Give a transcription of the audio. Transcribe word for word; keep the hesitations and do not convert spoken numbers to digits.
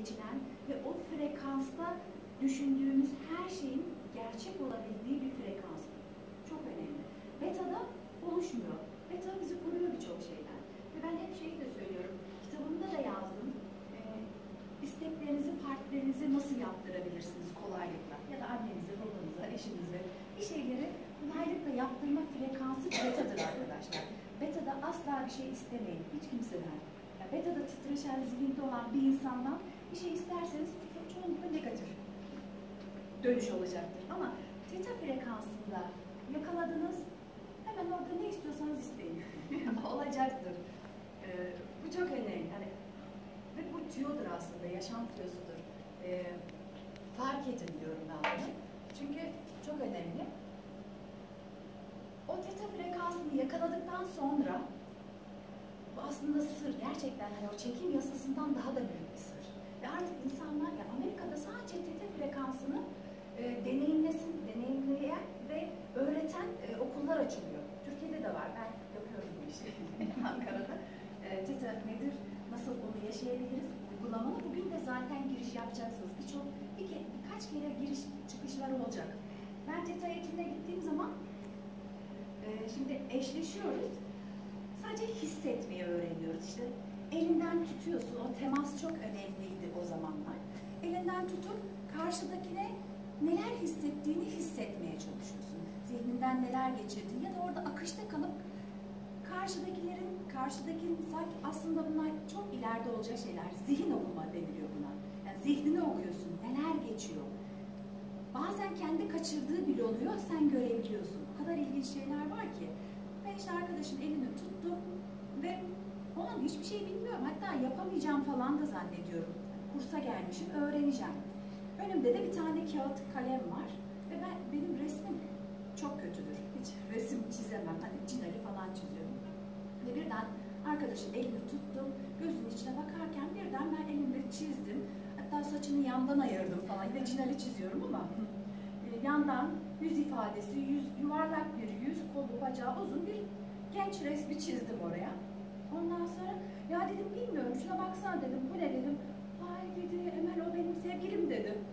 edilen ve o frekansta düşündüğümüz her şeyin gerçek olabildiği bir frekans. Çok önemli. Beta'da oluşmuyor. Beta bizi koruyor birçok şeyden. Ve ben hep şeyi de söylüyorum, kitabımda da yazdım. E, isteklerinizi, partilerinizi nasıl yaptırabilirsiniz kolaylıkla? Ya da annenize, babanıza, eşinize bir şeyleri kolaylıkla yaptırma frekansı betadır arkadaşlar. Beta'da asla bir şey istemeyin, hiç kimseden. Yani beta'da titreşen, zihinde olan bir insandan bir şey isterseniz çoğunlukla negatif dönüş olacaktır. Ama teta frekansında yakaladınız, hemen orada ne istiyorsanız isteyin. Olacaktır. Ee, bu çok önemli. Yani, ve bu tüyodur aslında, yaşam tüyosudur. Ee, fark edin diyorum ben bunu. Çünkü çok önemli. O teta frekansını yakaladıktan sonra bu aslında sır, gerçekten hani o çekim yasasından daha da büyük bir sır. Ve artık insanlar ya Amerika'da sadece teta frekansını e, deneyimlesin, deneyimleyen ve öğreten e, okullar açılıyor. Türkiye'de de var. Ben yapıyorum bu işi Ankara'da. E, teta nedir? Nasıl onu yaşayabiliriz? Uygulamalı. Bugün de zaten giriş yapacaksınız. Birçok, bir ke birkaç kere giriş çıkışlar olacak. Ben teta eğitimine gittiğim zaman e, şimdi eşleşiyoruz. Sadece hissetmeyi öğreniyoruz. İşte elinden tutuyorsun. O temas çok önemliydi o zamanlar. Elinden tutup karşıdakine neler hissettiğini hissetmeye çalışıyorsun. Zihninden neler geçirdiğini ya da orada akışta kalıp karşıdakilerin, karşıdakinin sanki aslında bunlar çok ileride olacak şeyler. Zihin okuma deniliyor buna. Yani zihnini okuyorsun. Neler geçiyor. Bazen kendi kaçırdığı bile oluyor. Sen görebiliyorsun. O kadar ilginç şeyler var ki. Ben işte arkadaşım elini tuttu ve onun hiçbir şey bilmiyorum. Hatta yapamayacağım falan da zannediyorum. Kursa gelmişim, öğreneceğim. Önümde de bir tane kağıt kalem var ve ben benim resmim çok kötüdür. Hiç resim çizemem. Hani cinali falan çiziyorum. Ve birden arkadaşım elini tuttum, gözünün içine bakarken birden ben elimde çizdim. Hatta saçını yandan ayırdım falan. Yine cinali çiziyorum ama yandan yüz ifadesi, yüz yuvarlak bir yüz, kolu, bacağı uzun bir genç resmi çizdim oraya. Ondan sonra ya dedim bilmiyorum şuna baksana dedim bu ne dedim. Ay dedi Emel o benim sevgilim dedim.